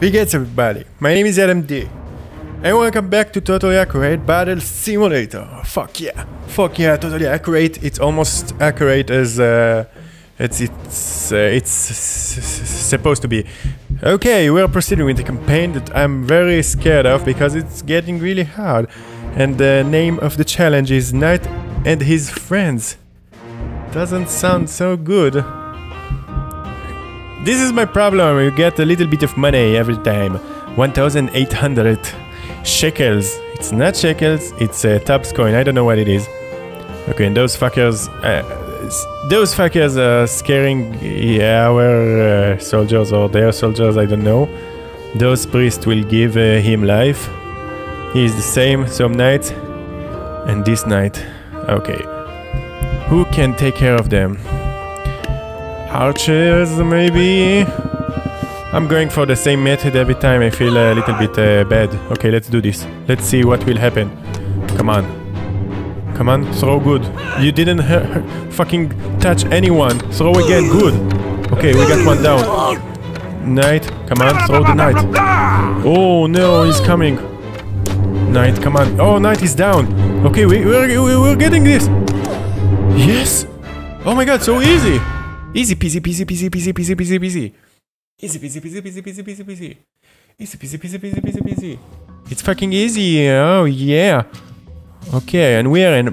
Hey guys, everybody, my name is Adam D and welcome back to Totally Accurate Battle Simulator. Fuck yeah, Totally Accurate. It's almost accurate as it's supposed to be. Okay, we're proceeding with the campaign that I'm very scared of because it's getting really hard. And the name of the challenge is Knight and His Friends. Doesn't sound so good. This is my problem, you get a little bit of money every time. 1,800 shekels. It's not shekels, it's a tabs coin, I don't know what it is. Okay, and those fuckers... are scaring our soldiers or their soldiers, I don't know. Those priests will give him life. He is the same, some knights. And this knight. Okay. Who can take care of them? Archers, maybe? I'm going for the same method every time, I feel a little bit bad. Okay, let's do this. Let's see what will happen. Come on. Come on, throw good. You didn't fucking touch anyone. Throw again, good. Okay, we got one down. Knight, come on, throw the knight. Oh no, he's coming. Knight, come on. Oh, knight is down. Okay, we're getting this. Yes. Oh my god, so easy. Easy peasy peasy peasy peasy peasy peasy peasy. Easy peasy peasy peasy peasy peasy peasy. Easy peasy peasy peasy peasy peasy. It's fucking easy. Oh yeah. Okay, and we are in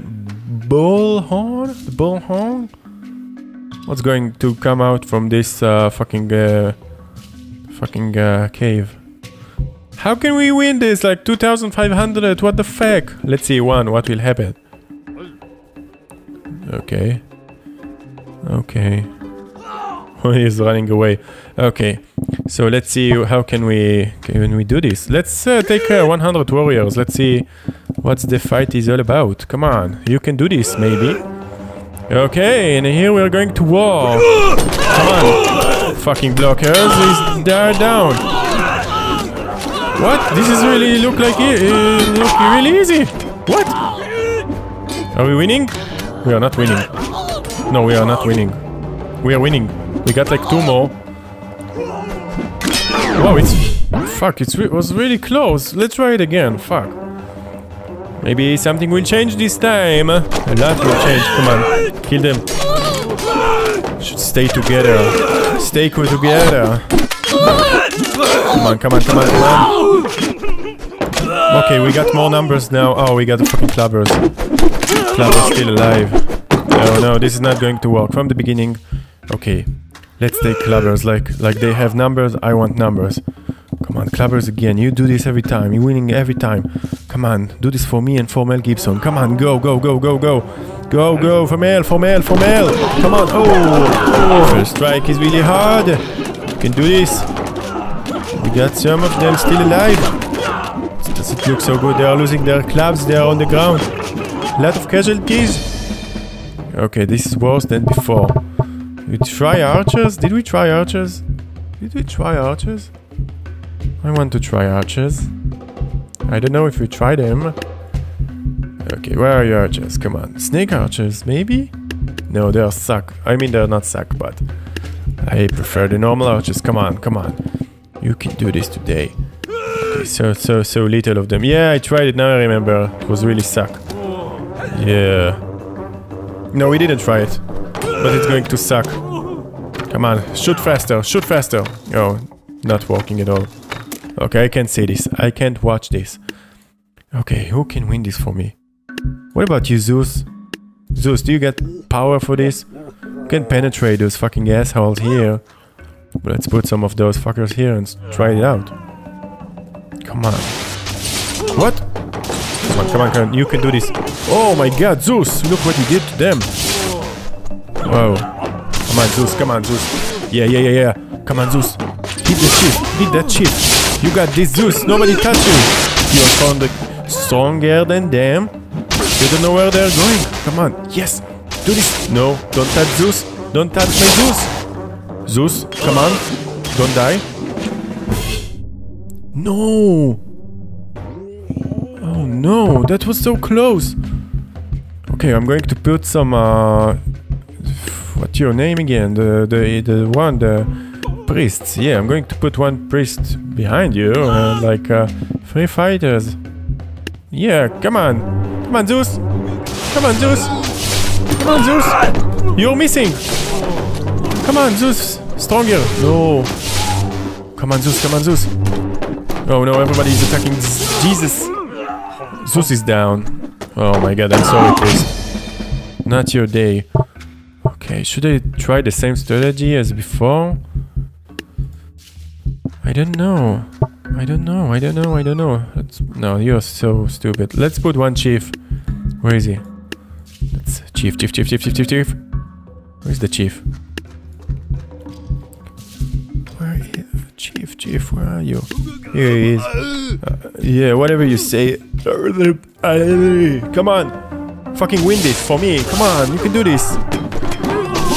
Bullhorn. Bullhorn. What's going to come out from this fucking cave? How can we win this? Like 2,500. What the fuck? Let's see one. What will happen? Okay. Okay. He's running away. Okay, so let's see how can we do this. Let's take 100 warriors. Let's see what the fight is all about. Come on, you can do this maybe. Okay, and here we're going to war. Come on, fucking blockers. They're down. What? This is really look really easy. What? Are we winning? We are not winning. No, we are not winning. We are winning. We got like two more. Wow, it was really close. Let's try it again. Fuck. Maybe something will change this time. A lot will change. Come on. Kill them. Should stay together. Stay cool together. Come on, come on, come on, come on. Okay, we got more numbers now. Oh, we got the fucking clubbers. Clubbers still alive. Oh no, this is not going to work from the beginning. Okay, let's take clubbers, like they have numbers, I want numbers. Come on, clubbers again, you do this every time, you're winning every time. Come on, do this for me and for Mel Gibson, come on, go, go, go, go, go. Go, go, for Mel, come on, oh. First strike is really hard, you can do this. We got some of them still alive. It doesn't look so good, they are losing their clubs, they are on the ground. A lot of casualties. Okay, this is worse than before. We try archers? Did we try archers? Did we try archers? I want to try archers. I don't know if we try them. Okay, where are your archers? Come on. Snake archers, maybe? No, they are suck. I mean, they're not suck, but... I prefer the normal archers. Come on, come on. You can do this today. Okay, so little of them. Yeah, I tried it, now I remember. It was really suck. Yeah. No, we didn't try it. But it's going to suck. Come on, shoot faster, shoot faster. Oh, not working at all. Okay, I can't see this. I can't watch this. Okay, who can win this for me? What about you, Zeus? Zeus, do you get power for this? You can penetrate those fucking assholes here. But let's put some of those fuckers here and try it out. Come on. What? Come on, come on, come on. You can do this. Oh my god, Zeus! Look what you did to them. Wow. Come on, Zeus. Come on, Zeus. Yeah. Come on, Zeus. Hit the shit. Hit that shit. You got this, Zeus. Nobody touch you. You're stronger than them. You don't know where they're going. Come on. Yes. Do this. No. Don't touch Zeus. Don't touch my Zeus. Zeus. Come on. Don't die. No. Oh, no. That was so close. Okay, I'm going to put some... What's your name again? The priests. Yeah, I'm going to put one priest behind you, like three fighters. Yeah, come on, come on, Zeus, come on, Zeus, come on, Zeus. You're missing. Come on, Zeus, stronger. No. Come on, Zeus, come on, Zeus. Oh no, everybody's attacking Jesus. Zeus is down. Oh my God, I'm sorry, priest. Not your day. Okay, should I try the same strategy as before? I don't know. I don't know. I don't know. I don't know. No, you're so stupid. Let's put one chief. Where is he? That's chief, chief, chief, chief, chief, chief, chief. Where's the chief? Where is chief? Chief, where are you? Here he is. Yeah, whatever you say. Come on. Fucking win this for me. Come on, you can do this.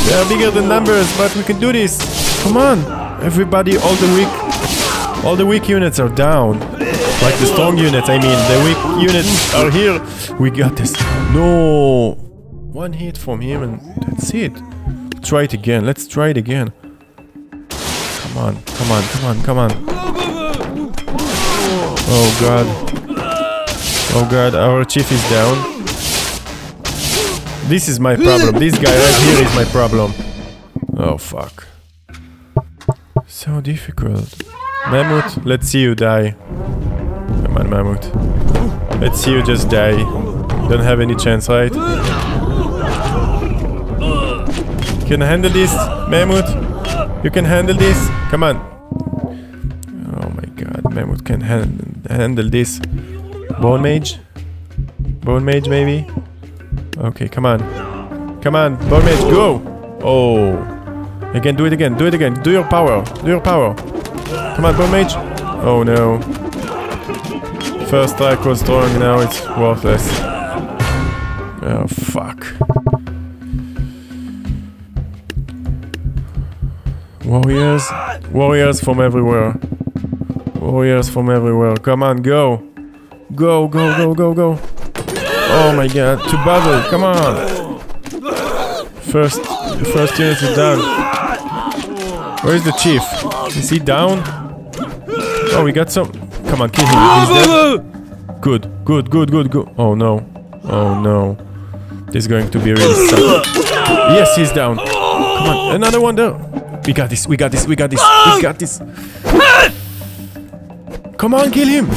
We are bigger than numbers, but we can do this. Come on. Everybody, all the weak units are down. Like the strong units, I mean. The weak units are here. We got this. No. One hit from him and that's it. Try it again. Let's try it again. Come on. Come on. Come on. Come on. Oh, God. Oh, God. Our chief is down. This is my problem. This guy right here is my problem. Oh, fuck. So difficult. Mammoth, let's see you die. Come on, Mammoth. Let's see you just die. You don't have any chance, right? You can handle this, Mammoth. You can handle this. Come on. Oh my God, Mammoth can handle this. Bone Mage? Bone Mage, maybe? Okay, come on. Come on, Bone Mage, go! Oh. Again, do it again, do it again. Do your power, do your power. Come on, Bone Mage. Oh no. First strike was strong, now it's worthless. Oh, fuck. Warriors. Warriors from everywhere. Warriors from everywhere. Come on, go. Go, go, go, go, go. Oh my God, to battle, come on. The first unit is done. Where is the chief? Is he down? Oh, we got some. Come on, kill him. He's dead. Good, good, good, good, good. Oh no. Oh no. This is going to be really sad. Yes, he's down. Come on, another one down. We got this, we got this, we got this, we got this. Come on, kill him.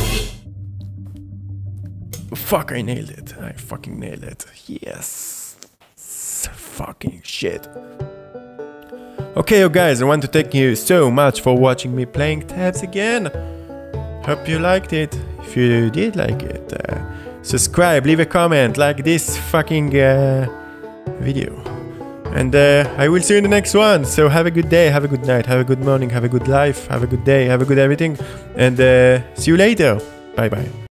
Fuck, I nailed it. I fucking nailed it. Yes. Fucking shit. Okay, you guys, I want to thank you so much for watching me playing Tabs again. Hope you liked it. If you did like it, subscribe, leave a comment, like this fucking video. And I will see you in the next one. So have a good day, have a good night, have a good morning, have a good life, have a good day, have a good everything. And see you later. Bye-bye.